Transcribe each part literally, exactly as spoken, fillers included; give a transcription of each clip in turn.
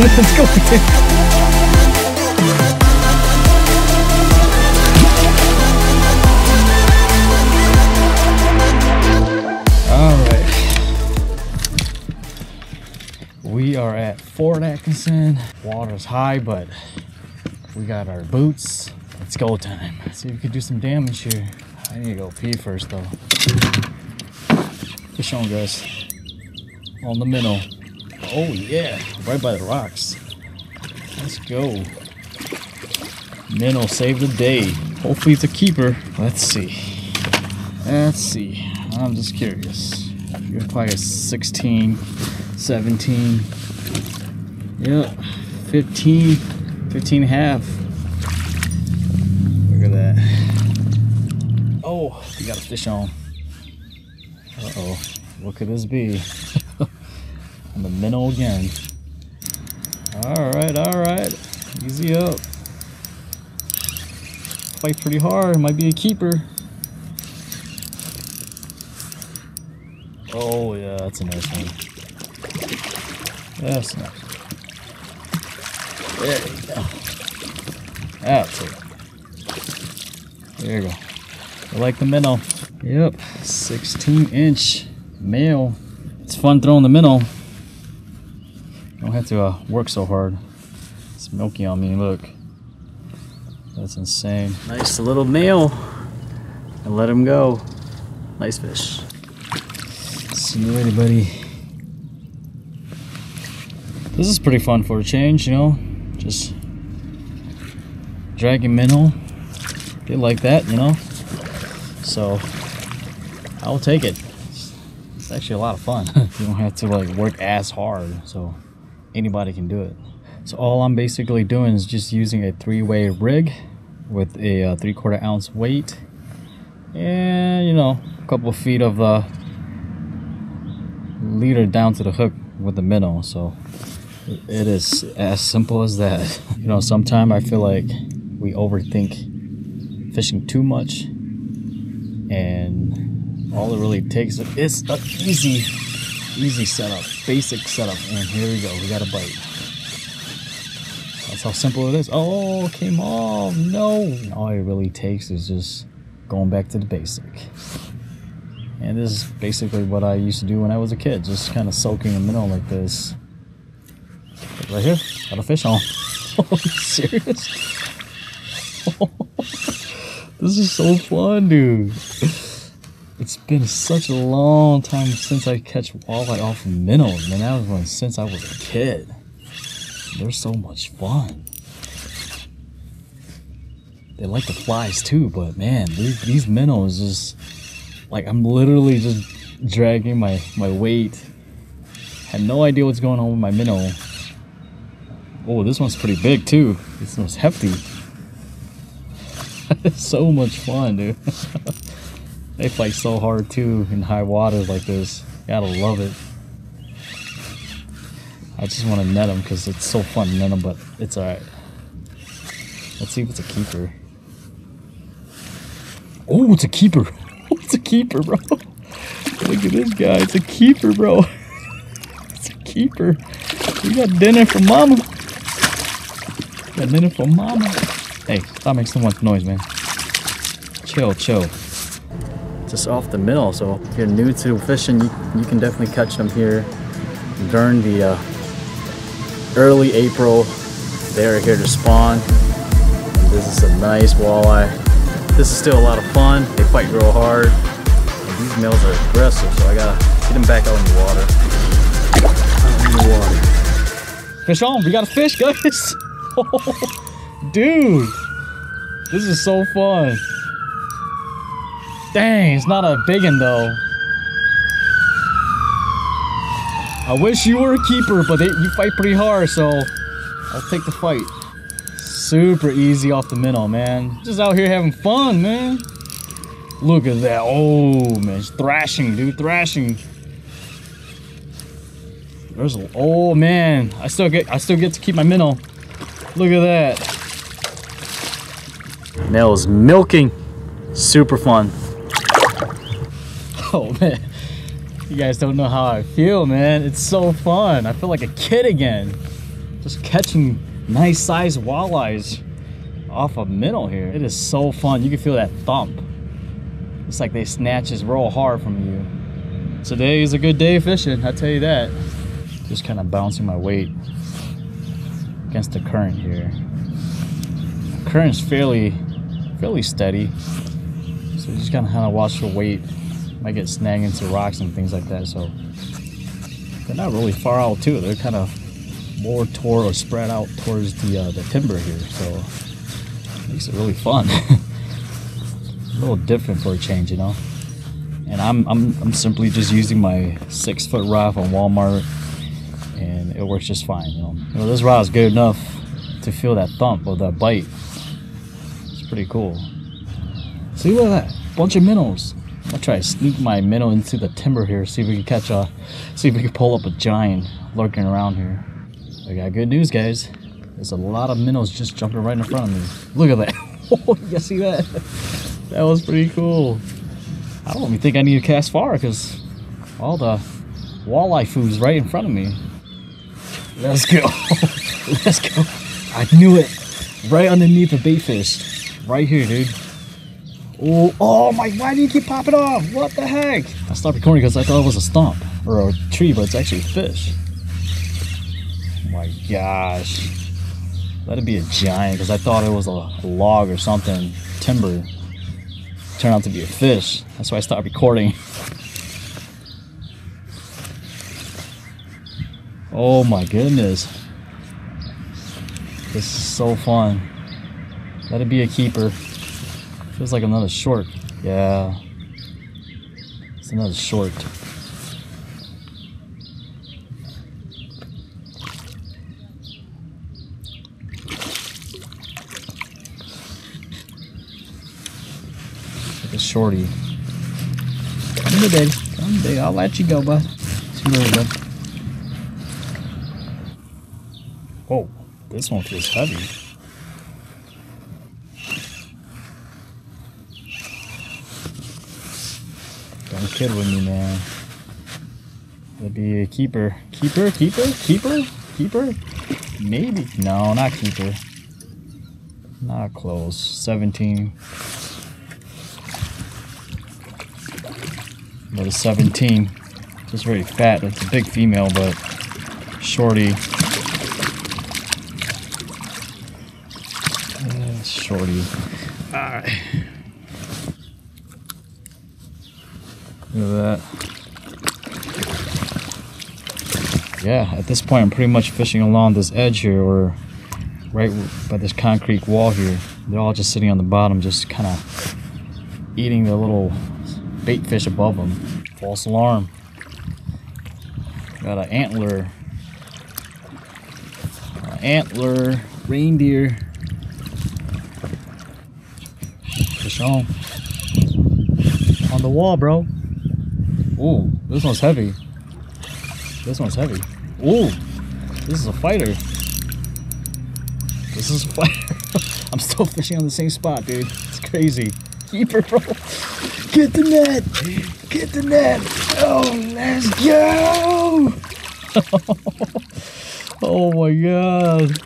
Let's go again. We are at Fort Atkinson. Water's high, but we got our boots. It's go time. Let's see if we can do some damage here. I need to go pee first, though. Fish on, guys. On the minnow. Oh, yeah. Right by the rocks. Let's go. Minnow saved the day. Hopefully it's a keeper. Let's see. Let's see. I'm just curious. You're probably a sixteen, seventeen, yep, fifteen, fifteen and a half. Look at that. Oh, you got a fish on. Uh-oh, what could this be? On the minnow again. All right, all right, easy up. Fight pretty hard, might be a keeper. Oh yeah, that's a nice one. That's nice. There you go. That's it. There you go. I like the minnow. Yep. sixteen inch male. It's fun throwing the minnow. Don't have to uh, work so hard. It's milky on me. Look. That's insane. Nice little male. And let him go. Nice fish. See you later, buddy. This is pretty fun for a change, you know, just dragging minnow. They like that, you know, so I'll take it. It's actually a lot of fun. You don't have to like work as hard, so anybody can do it. So all I'm basically doing is just using a three-way rig with a uh, three-quarter ounce weight and, you know, a couple of feet of the leader down to the hook with the minnow. So it is as simple as that. You know, sometimes I feel like we overthink fishing too much, and all it really takes is an easy, easy setup, basic setup. And here we go, we got a bite. That's how simple it is. Oh, it came off, no. All it really takes is just going back to the basic. And this is basically what I used to do when I was a kid, just kind of soaking a minnow like this. Right here, got a fish on. Oh, are you serious? Oh, this is so fun, dude. It's been such a long time since I catch walleye off of minnows, man. That was when, since I was a kid. They're so much fun. They like the flies too, but man, these, these minnows just, like, I'm literally just dragging my, my weight. Had no idea what's going on with my minnow. Oh, this one's pretty big too. This one's hefty. It's so much fun, dude. They fight so hard too in high water like this. Gotta love it. I just want to net them because it's so fun to net them, but it's alright. Let's see if it's a keeper. Oh, it's a keeper. It's a keeper, bro. Look at this guy. It's a keeper, bro. It's a keeper. We got dinner for mama. Got dinner for mama. Hey, stop making so much noise, man. Chill, chill. Just off the middle, so if you're new to fishing, you, you can definitely catch them here during the uh, early April. They're here to spawn. This is a nice walleye. This is still a lot of fun. They fight real hard. And these males are aggressive, so I gotta get them back out in the water. Out in the water. Fish on, we got a fish, guys. Dude, this is so fun. Dang, it's not a big one though. I wish you were a keeper, but they, you fight pretty hard, so I'll take the fight. Super easy off the minnow, man. Just out here having fun, man. Look at that. Oh man, it's thrashing, dude, thrashing. There's a, oh man, I still get I still get to keep my minnow. Look at that. Minnows milking. Super fun. Oh man. You guys don't know how I feel, man. It's so fun. I feel like a kid again. just catching nice sized walleyes off of minnow here. It is so fun. You can feel that thump. It's like they snatch his roll hard from you. Today is a good day fishing, I tell you that. Just kind of bouncing my weight against the current here. The current's fairly fairly steady, so you just gotta kind of watch your weight. Might get snagged into rocks and things like that. So they're not really far out too. They're kind of more toward or spread out towards the uh, the timber here. So it makes it really fun. A little different for a change, you know. And I'm I'm I'm simply just using my six foot rod from Walmart, and it works just fine. You know, you know this rod is good enough to feel that thump or that bite. It's pretty cool. See, look at that, bunch of minnows. I'll try to sneak my minnow into the timber here, see if we can catch a, see if we can pull up a giant lurking around here. I got good news, guys. There's a lot of minnows just jumping right in front of me. Look at that. Oh, you see that? That was pretty cool. I don't even think I need to cast far because all the walleye food's right in front of me. Let's go. Let's go. I knew it. Right underneath the bait fish. Right here, dude. Oh, oh my, why do you keep popping off? What the heck? I stopped recording because I thought it was a stump or a tree, but it's actually a fish. Oh my gosh. Let it be a giant because I thought it was a log or something, timber. Turned out to be a fish. That's why I stopped recording. Oh my goodness. This is so fun. Let it be a keeper. Feels like another short. Yeah. It's another short. Like a shorty. Come here, big. Come here, big. I'll let you go, bud. See where we go. Whoa. This one feels heavy. Kid with me, man. It'd be a keeper. Keeper? Keeper? Keeper? Keeper? Maybe. No, not keeper. Not close. seventeen. Another seventeen. Just very fat. It's a big female, but shorty. Uh, shorty. Alright. Look at that. Yeah, at this point I'm pretty much fishing along this edge here, or right by this concrete wall here. They're all just sitting on the bottom, just kind of eating the little bait fish above them. False alarm. Got an antler. An antler reindeer. Fish on. On the wall, bro. Ooh, this one's heavy. This one's heavy. Ooh, this is a fighter. This is a fighter. I'm still fishing on the same spot, dude. It's crazy. Keeper, bro. Get the net. Get the net. Oh, let's go. Oh my God.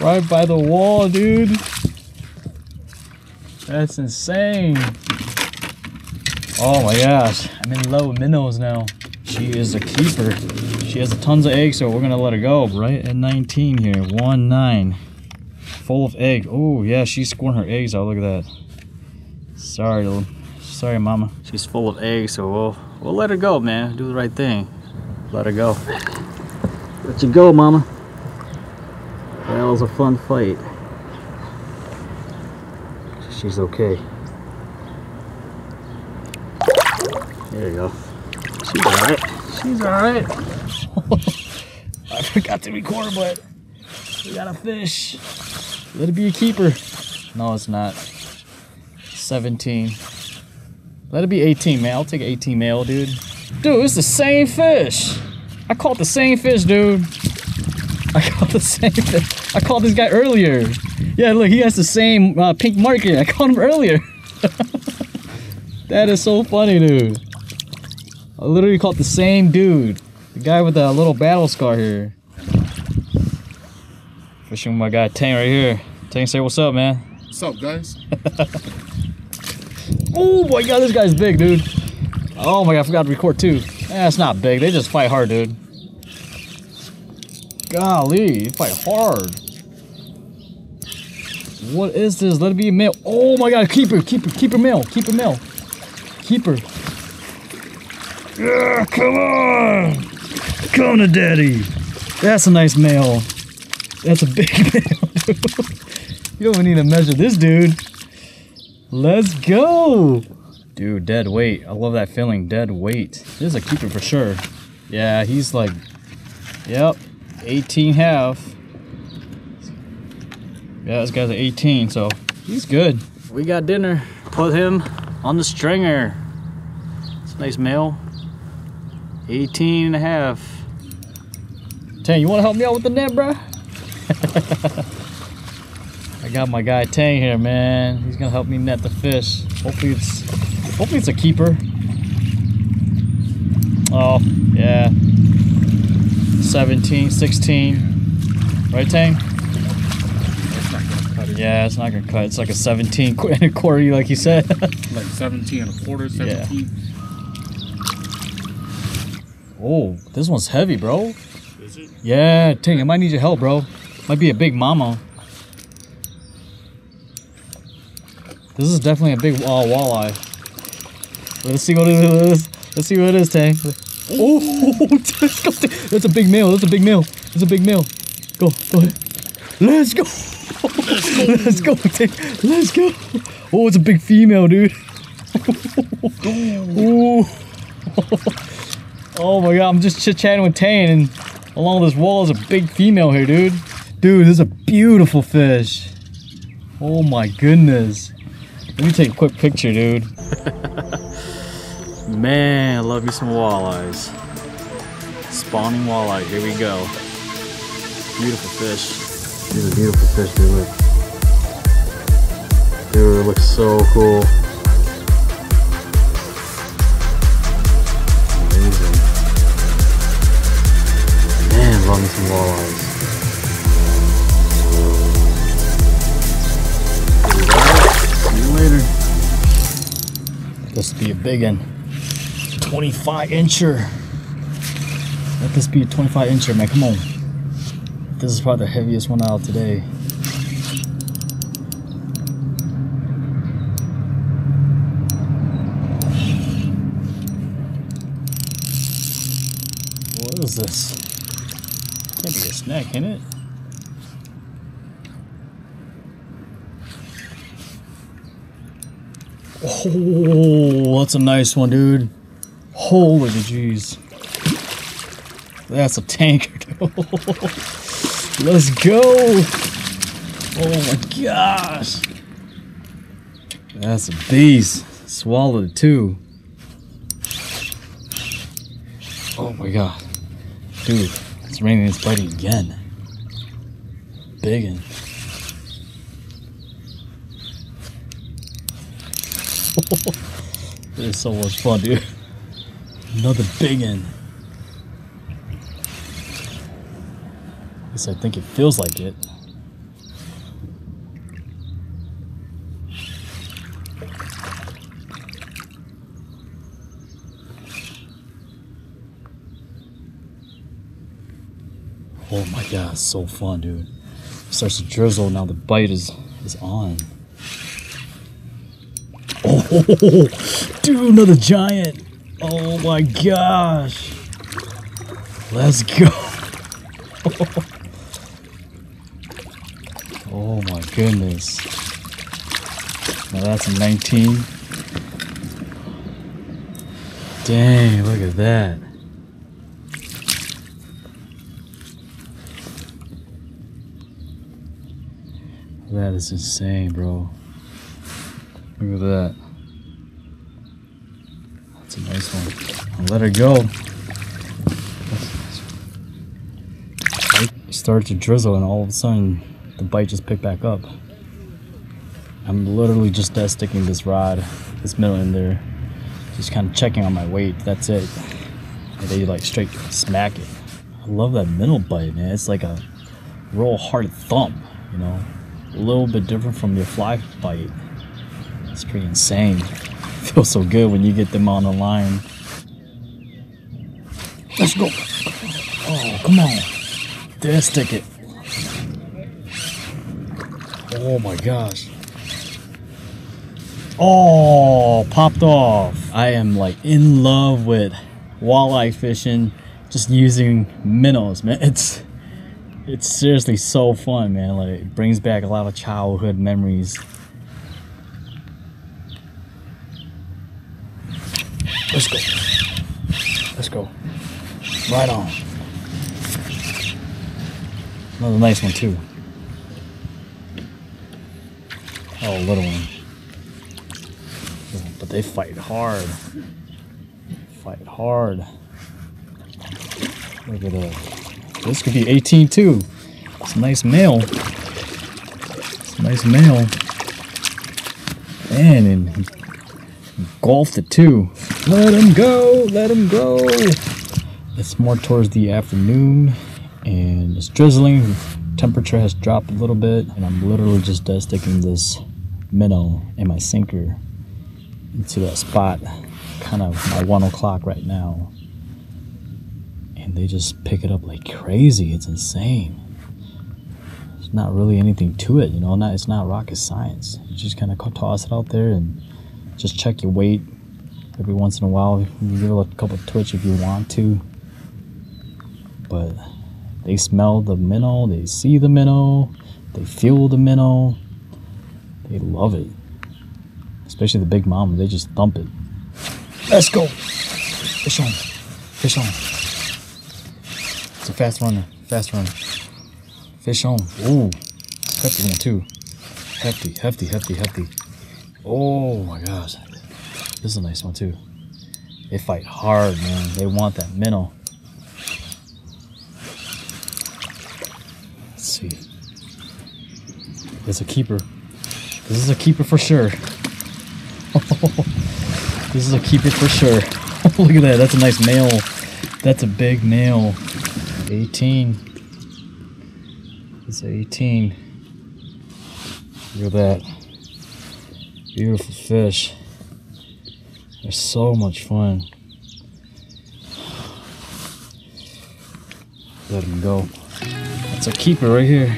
Right by the wall, dude. That's insane. Oh my gosh, I'm in love with minnows now. She is a keeper. She has tons of eggs, so we're gonna let her go. Right at nineteen here, one nine. Full of eggs. Oh yeah, she's scoring her eggs out, look at that. Sorry, little, sorry mama. She's full of eggs, so we'll, we'll let her go, man. Do the right thing. Let her go. Let you go, mama. That was a fun fight. She's okay. There you go. She's alright. She's alright. I forgot to record, but we got a fish. Let it be a keeper. No, it's not. seventeen. Let it be eighteen, man. I'll take eighteen male, dude. Dude, it's the same fish. I caught the same fish, dude. I caught the same fish. I caught this guy earlier. Yeah, look, he has the same uh, pink mark here. I caught him earlier. That is so funny, dude. I literally caught the same dude. The guy with the little battle scar here. Fishing with my guy Tang right here. Tang, say what's up, man. What's up, guys? Oh my god, this guy's big, dude. Oh my god, I forgot to record too. That's eh, not big. They just fight hard, dude. Golly, they fight hard. What is this? Let it be a male. Oh my god, keeper, keeper, keeper male, keeper male. Keeper. Yeah, come on. Come to daddy. That's a nice male. That's a big male, dude. You don't even need to measure this dude. Let's go. Dude, dead weight. I love that feeling, dead weight. This is a keeper for sure. Yeah, he's like, yep, eighteen half. Yeah, this guy's eighteen, so he's good. We got dinner. Put him on the stringer. It's a nice male. eighteen and a half. Tang, you want to help me out with the net, bro? I got my guy Tang here, man. He's gonna help me net the fish. Hopefully it's, hopefully it's a keeper. Oh, yeah. seventeen, sixteen. Right, Tang? It's not gonna cut it. Yeah, it's not gonna cut. It's like a seventeen and a quarter, like you said. Like seventeen and a quarter, seventeen. Yeah. Oh, this one's heavy, bro. Is it? Yeah, Tang, I might need your help, bro. Might be a big mama. This is definitely a big uh, walleye. Let's see what it is. Let's see what it is, Tang. Oh, that's a big male. That's a big male. That's a big male. Go, go ahead. Let's go. Let's go, Tang. Let's go. Oh, it's a big female, dude. Oh. Oh my god, I'm just chit-chatting with Tang, and along this wall is a big female here, dude. Dude, this is a beautiful fish. Oh my goodness. Let me take a quick picture, dude. Man, I love you some walleyes. Spawning walleye, here we go. Beautiful fish. These are beautiful fish, dude. Look. Dude, it looks so cool. Some walleyes. See you later. Let this be a big one. twenty-five incher. Let this be a twenty-five incher, man. Come on. This is probably the heaviest one out today. What is this? Can't be a snack, can it? Oh, that's a nice one, dude. Holy jeez. That's a tanker, dude. Let's go. Oh my gosh. That's a beast. Swallowed too. Oh my god. Dude. It's raining and it's biting again. Biggin'. This is so much fun, dude. Another biggin'. At least I think it feels like it. Oh my god, it's so fun, dude. It starts to drizzle, now the bite is, is on. Oh, dude, another giant. Oh my gosh. Let's go. Oh my goodness. Now that's a nineteen. Dang, look at that. That is insane, bro. Look at that. That's a nice one. I'll let her go. It started to drizzle and all of a sudden the bite just picked back up. I'm literally just that sticking this rod, this minnow in there. Just kind of checking on my weight. That's it. And they like straight smack it. I love that minnow bite, man. It's like a real hard thump, you know, a little bit different from your fly bite. It's pretty insane. It feels so good when you get them on the line. Let's go. Oh, come on. This ticket. Oh my gosh. Oh, popped off. I am like in love with walleye fishing, just using minnows, man. It's it's seriously so fun, man. Like, it brings back a lot of childhood memories. Let's go. Let's go. Right on. Another nice one too. Oh, a little one. But they fight hard. Fight hard. Look at that. This could be eighteen too. It's a nice male. It's a nice male. Man, and he engulfed it too. Let him go. Let him go. It's more towards the afternoon, and it's drizzling. Temperature has dropped a little bit, and I'm literally just dead sticking this minnow and my sinker into that spot, kind of by one o'clock right now, and they just pick it up like crazy. It's insane. There's not really anything to it, you know. Not it's not rocket science. You just kind of toss it out there and just check your weight every once in a while. You give it a couple of twitch if you want to, but they smell the minnow, they see the minnow, they feel the minnow. They love it. Especially the big mama, they just thump it. Let's go. Fish on. Fish on. It's a fast runner. Fast runner. Fish on. Ooh. Hefty one too. Hefty, hefty, hefty, hefty. Oh my gosh. This is a nice one too. They fight hard, man. They want that minnow. Let's see. It's a keeper. This is a keeper for sure. This is a keeper for sure. Look at that. That's a nice male. That's a big male. eighteen. It's eighteen. Look at that. Beautiful fish. They're so much fun. Let him go. That's a keeper right here.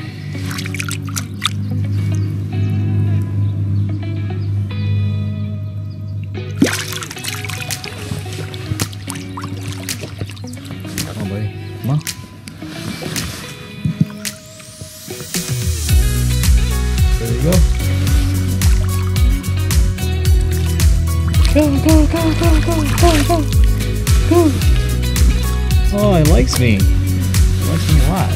Go, go, go, go, go, go, go, go. Oh, it likes me. It likes me a lot.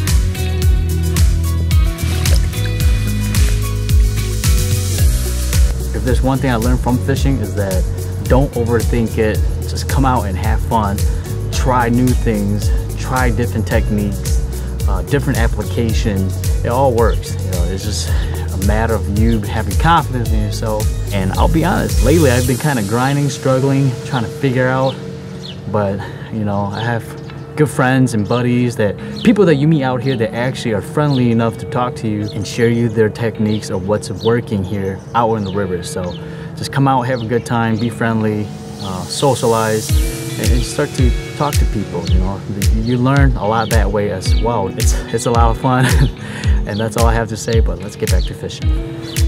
If there's one thing I learned from fishing, is that don't overthink it. Just come out and have fun. Try new things. Try different techniques, uh, different applications. It all works. You know, it's just a matter of you having confidence in yourself. And I'll be honest, lately I've been kind of grinding, struggling, trying to figure out, but you know, I have good friends and buddies, that people that you meet out here that actually are friendly enough to talk to you and share you their techniques of what's working here out in the river. So just come out, have a good time, be friendly, uh, socialize, and start to talk to people. You know, you learn a lot that way as well. It's, it's a lot of fun. And that's all I have to say, but let's get back to fishing.